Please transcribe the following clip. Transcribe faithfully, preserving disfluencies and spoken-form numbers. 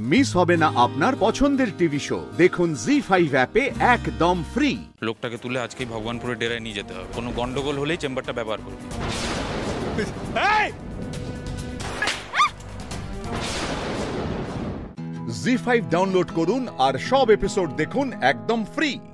Miss होबे ना आपनार पछंदेर टीवी शो देखुन ज़ी फाइव ऐपे एकदम फ्री। लोकटाके तुले आजके भगवानपुरे डेराय निये जेते होबे, कोनो गंडगोल होलेई चेम्बारटा व्यवहार करबे। ज़ी फाइव डाउनलोड करुन आर सब एपिसोड देखुन एकदम फ्री।